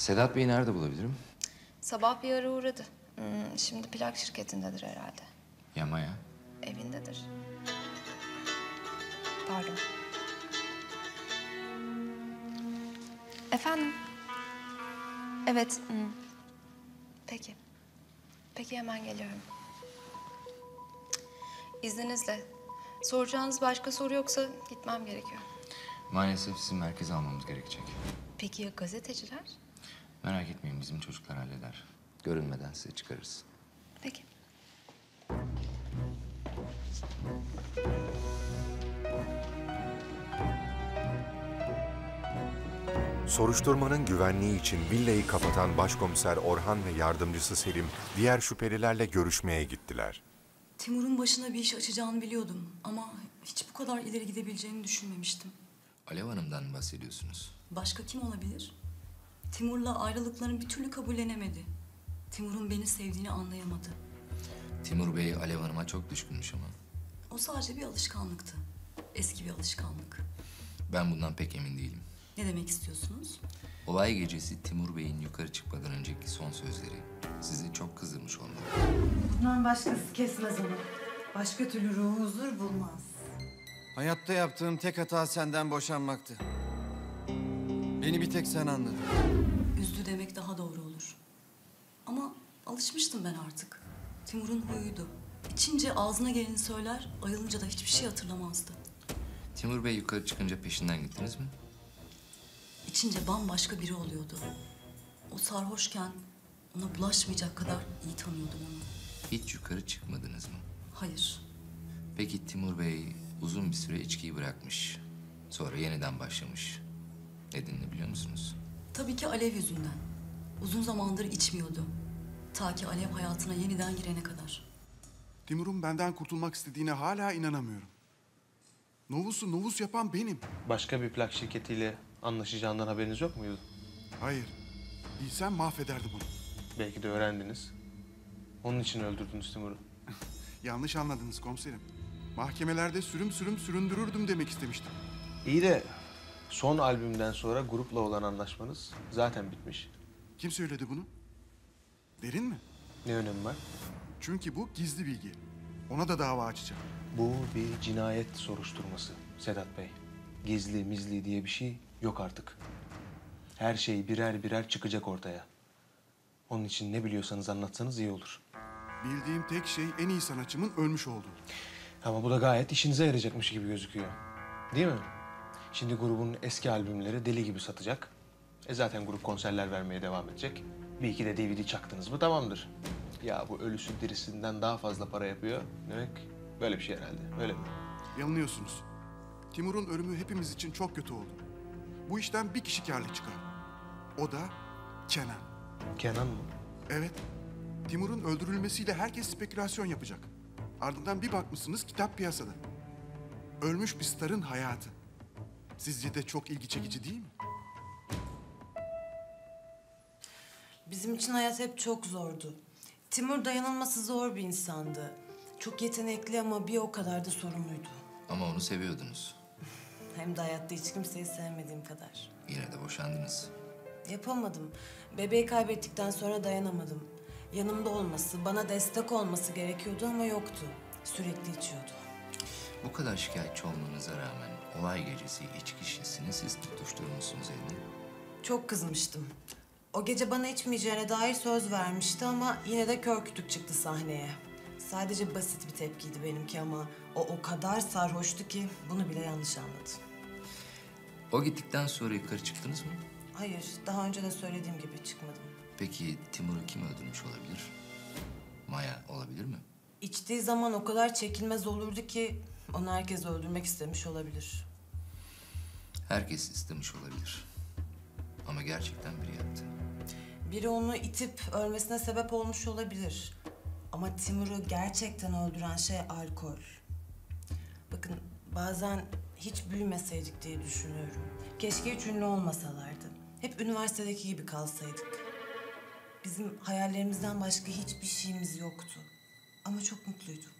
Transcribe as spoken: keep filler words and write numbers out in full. Sedat Bey'i nerede bulabilirim? Sabah bir ara uğradı. Hmm, şimdi plak şirketindedir herhalde. Yama ya. Evindedir. Pardon. Efendim? Evet. Hmm. Peki. Peki hemen geliyorum. İzninizle. Soracağınız başka soru yoksa gitmem gerekiyor. Maalesef sizin merkeze almamız gerekecek. Peki ya gazeteciler? Merak etmeyin, bizim çocuklar halleder. Görünmeden size çıkarırız. Peki. Soruşturmanın güvenliği için villayı kapatan başkomiser Orhan ve yardımcısı Selim diğer şüphelilerle görüşmeye gittiler. Timur'un başına bir iş açacağını biliyordum ama hiç bu kadar ileri gidebileceğini düşünmemiştim. Alev Hanım'dan bahsediyorsunuz. Başka kim olabilir? Timur'la ayrılıklarını bir türlü kabullenemedi. Timur'un beni sevdiğini anlayamadı. Timur Bey Alev Hanım'a çok düşkünmüş ama. O sadece bir alışkanlıktı. Eski bir alışkanlık. Ben bundan pek emin değilim. Ne demek istiyorsunuz? Olay gecesi Timur Bey'in yukarı çıkmadan önceki son sözleri. Sizi çok kızdırmış olmalı. Bundan başkası kesmez onu. Başka türlü ruhu huzur bulmaz. Hayatta yaptığım tek hata senden boşanmaktı. Beni bir tek sen anladın. Üzdü demek daha doğru olur. Ama alışmıştım ben artık. Timur'un huyuydu. İçince ağzına geleni söyler, ayılınca da hiçbir şey hatırlamazdı. Timur Bey yukarı çıkınca peşinden gittiniz mi? İçince bambaşka biri oluyordu. O sarhoşken ona bulaşmayacak kadar iyi tanıyordum onu. Hiç yukarı çıkmadınız mı? Hayır. Peki Timur Bey uzun bir süre içkiyi bırakmış. Sonra yeniden başlamış. Nedenini biliyor musunuz? Tabii ki Alev yüzünden. Uzun zamandır içmiyordu. Ta ki Alev hayatına yeniden girene kadar. Timur'un benden kurtulmak istediğine hala inanamıyorum. Novus'u Novus yapan benim. Başka bir plak şirketiyle anlaşacağından haberiniz yok muydu? Hayır. Bilsem mahvederdim onu. Belki de öğrendiniz. Onun için öldürdünüz Timur'u. Yanlış anladınız komiserim. Mahkemelerde sürüm sürüm süründürürdüm demek istemiştim. İyi de son albümden sonra grupla olan anlaşmanız zaten bitmiş. Kim söyledi bunu? Derin mi? Ne önemi var? Çünkü bu gizli bilgi. Ona da dava açacağım. Bu bir cinayet soruşturması Sedat Bey. Gizli mizli diye bir şey yok artık. Her şey birer birer çıkacak ortaya. Onun için ne biliyorsanız anlatsanız iyi olur. Bildiğim tek şey en iyi sanatçımın ölmüş olduğu. Ama bu da gayet işinize yarayacakmış gibi gözüküyor. Değil mi? Şimdi grubun eski albümleri deli gibi satacak. E zaten grup konserler vermeye devam edecek. Bir iki de D V D çaktınız mı tamamdır. Ya bu ölüsü dirisinden daha fazla para yapıyor. Demek böyle bir şey herhalde, öyle mi? Yanılıyorsunuz. Timur'un ölümü hepimiz için çok kötü oldu. Bu işten bir kişi kârlı çıkar. O da Kenan. Kenan mı? Evet. Timur'un öldürülmesiyle herkes spekülasyon yapacak. Ardından bir bakmışsınız kitap piyasada. Ölmüş bir starın hayatı. Sizce de çok ilgi çekici değil mi? Bizim için hayat hep çok zordu. Timur dayanılması zor bir insandı. Çok yetenekli ama bir o kadar da sorumluydu. Ama onu seviyordunuz. Hem de hayatta hiç kimseyi sevmediğim kadar. Yine de boşandınız. Yapamadım. Bebeği kaybettikten sonra dayanamadım. Yanımda olması, bana destek olması gerekiyordu ama yoktu. Sürekli içiyordu. Bu kadar şikayetçi olmanıza rağmen olay gecesi içki şişesini siz tutuşturmuşsunuz eline. Çok kızmıştım. O gece bana içmeyeceğine dair söz vermişti ama yine de kör kütük çıktı sahneye. Sadece basit bir tepkiydi benimki ama o o kadar sarhoştu ki bunu bile yanlış anladı. O gittikten sonra yukarı çıktınız mı? Hayır, daha önce de söylediğim gibi çıkmadım. Peki Timur'u kim öldürmüş olabilir? Maya olabilir mi? İçtiği zaman o kadar çekilmez olurdu ki onu herkes öldürmek istemiş olabilir. Herkes istemiş olabilir. Ama gerçekten biri yaptı. Biri onu itip ölmesine sebep olmuş olabilir. Ama Timur'u gerçekten öldüren şey alkol. Bakın bazen hiç büyümeseydik diye düşünüyorum. Keşke hiç ünlü olmasalardı. Hep üniversitedeki gibi kalsaydık. Bizim hayallerimizden başka hiçbir şeyimiz yoktu. Ama çok mutluyduk.